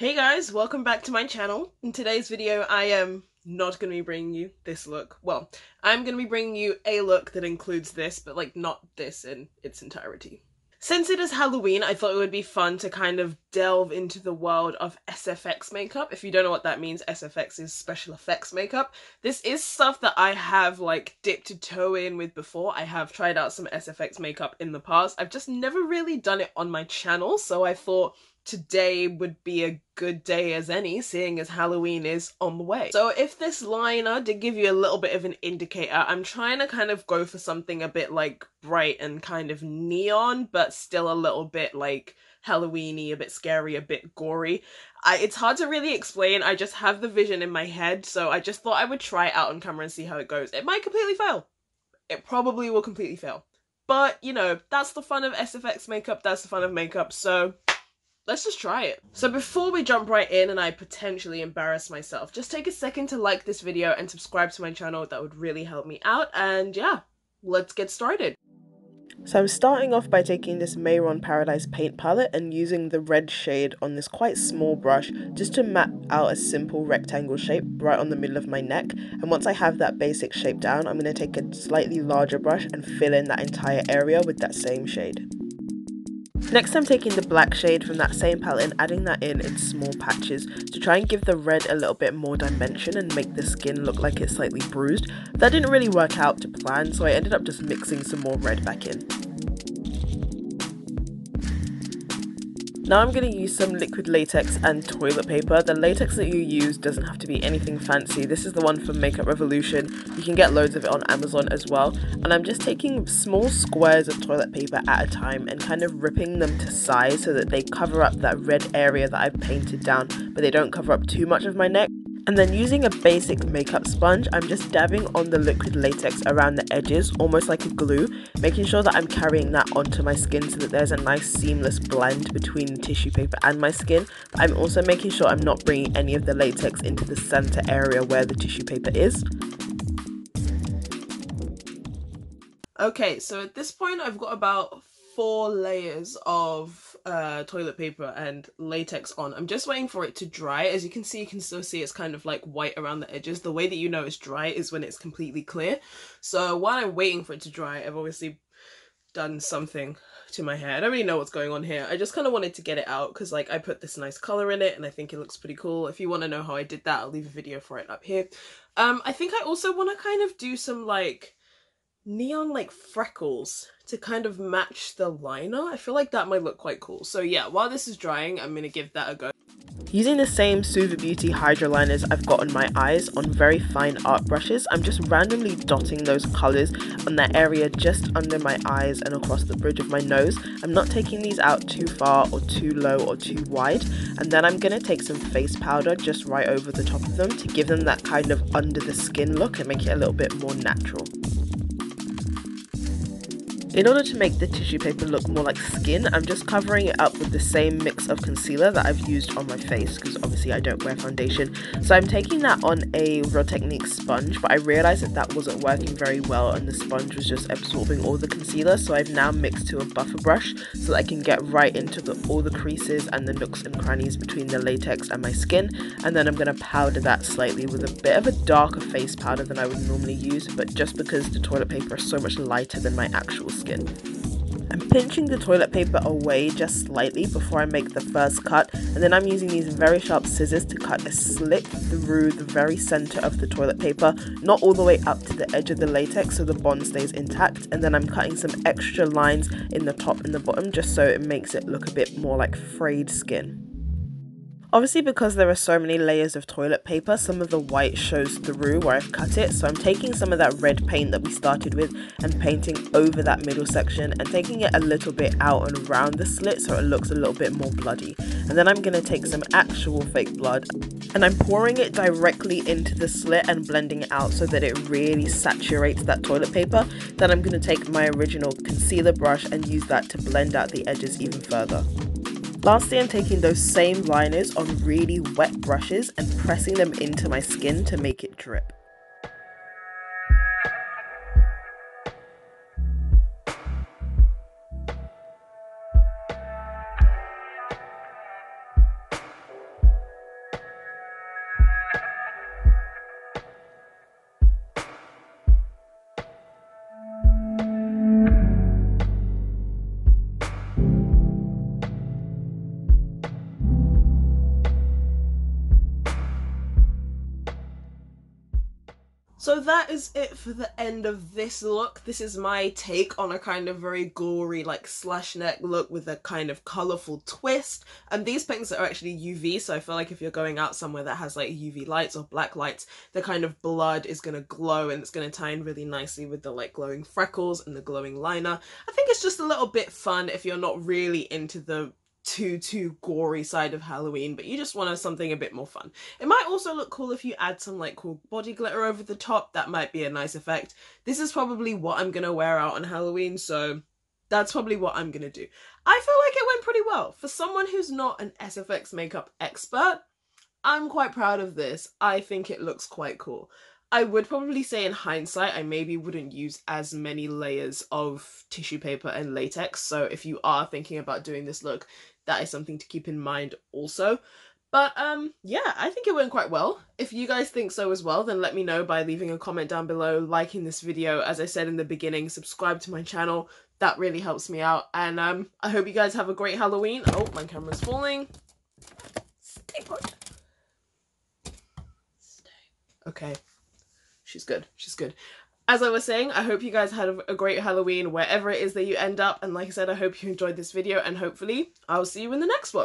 Hey guys, welcome back to my channel. In today's video I am not going to be bringing you this look. Well, I'm going to be bringing you a look that includes this, but like not this in its entirety. Since it is Halloween, I thought it would be fun to kind of delve into the world of SFX makeup. If you don't know what that means, SFX is special effects makeup. This is stuff that I have like dipped a toe in with before. I have tried out some SFX makeup in the past. I've just never really done it on my channel, so I thought today would be a good day as any, seeing as Halloween is on the way. So if this liner did give you a little bit of an indicator, I'm trying to kind of go for something a bit like bright and kind of neon, but still a little bit like Halloween-y, a bit scary, a bit gory. It's hard to really explain. I just have the vision in my head, so I just thought I would try it out on camera and see how it goes. It might completely fail. It probably will completely fail. But, you know, that's the fun of SFX makeup, that's the fun of makeup, so let's just try it. So before we jump right in and I potentially embarrass myself, just take a second to like this video and subscribe to my channel. That would really help me out. And yeah, let's get started. So I'm starting off by taking this Mehron Paradise paint palette and using the red shade on this quite small brush just to map out a simple rectangle shape right on the middle of my neck. And once I have that basic shape down, I'm going to take a slightly larger brush and fill in that entire area with that same shade. Next, I'm taking the black shade from that same palette and adding that in small patches to try and give the red a little bit more dimension and make the skin look like it's slightly bruised. That didn't really work out to plan, so I ended up just mixing some more red back in. Now I'm going to use some liquid latex and toilet paper. The latex that you use doesn't have to be anything fancy. This is the one from Makeup Revolution. You can get loads of it on Amazon as well. And I'm just taking small squares of toilet paper at a time and kind of ripping them to size so that they cover up that red area that I've painted down, but they don't cover up too much of my neck. And then using a basic makeup sponge, I'm just dabbing on the liquid latex around the edges, almost like a glue, making sure that I'm carrying that onto my skin so that there's a nice seamless blend between the tissue paper and my skin. But I'm also making sure I'm not bringing any of the latex into the center area where the tissue paper is. Okay, so at this point I've got about 4 layers of toilet paper and latex on. I'm just waiting for it to dry. As you can see, you can still see it's kind of like white around the edges. The way that you know it's dry is when it's completely clear. So while I'm waiting for it to dry, I've obviously done something to my hair. I don't really know what's going on here. I just kind of wanted to get it out because like I put this nice color in it and I think it looks pretty cool. If you want to know how I did that, I'll leave a video for it up here. I think I also want to kind of do some like neon like freckles to kind of match the liner. I feel like that might look quite cool. So yeah, while this is drying, I'm gonna give that a go. Using the same Suva Beauty Hydra Liners I've got on my eyes on very fine art brushes, I'm just randomly dotting those colours on that area just under my eyes and across the bridge of my nose. I'm not taking these out too far or too low or too wide. And then I'm going to take some face powder just right over the top of them to give them that kind of under the skin look and make it a little bit more natural. In order to make the tissue paper look more like skin, I'm just covering it up with the same mix of concealer that I've used on my face because obviously I don't wear foundation. So I'm taking that on a Real Technique sponge, but I realised that that wasn't working very well and the sponge was just absorbing all the concealer, so I've now mixed to a buffer brush so that I can get right into all the creases and the nooks and crannies between the latex and my skin. And then I'm going to powder that slightly with a bit of a darker face powder than I would normally use, but just because the toilet paper is so much lighter than my actual skin. I'm pinching the toilet paper away just slightly before I make the first cut, and then I'm using these very sharp scissors to cut a slit through the very center of the toilet paper, not all the way up to the edge of the latex so the bond stays intact, and then I'm cutting some extra lines in the top and the bottom just so it makes it look a bit more like frayed skin. Obviously, because there are so many layers of toilet paper, some of the white shows through where I've cut it, so I'm taking some of that red paint that we started with and painting over that middle section and taking it a little bit out and around the slit so it looks a little bit more bloody. And then I'm going to take some actual fake blood and I'm pouring it directly into the slit and blending it out so that it really saturates that toilet paper. Then I'm going to take my original concealer brush and use that to blend out the edges even further. Lastly, I'm taking those same liners on really wet brushes and pressing them into my skin to make it drip. So that is it for the end of this look. This is my take on a kind of very glory like slash neck look with a kind of colourful twist. And these pinks are actually UV, so I feel like if you're going out somewhere that has like UV lights or black lights, the kind of blood is going to glow and it's going to tie in really nicely with the like glowing freckles and the glowing liner. I think it's just a little bit fun if you're not really into the too gory side of Halloween, but you just want something a bit more fun. It might also look cool if you add some like cool body glitter over the top. That might be a nice effect. This is probably what I'm gonna wear out on Halloween, so that's probably what I'm gonna do. I feel like it went pretty well. For someone who's not an SFX makeup expert, I'm quite proud of this. I think it looks quite cool. I would probably say in hindsight, I maybe wouldn't use as many layers of tissue paper and latex. So if you are thinking about doing this look, that is something to keep in mind also. But yeah, I think it went quite well. If you guys think so as well, then let me know by leaving a comment down below, liking this video. As I said in the beginning, subscribe to my channel. That really helps me out. And I hope you guys have a great Halloween. Oh, my camera's falling. Stay put. Stay. Okay. She's good. She's good. As I was saying, I hope you guys had a great Halloween wherever it is that you end up. And like I said, I hope you enjoyed this video and hopefully I'll see you in the next one.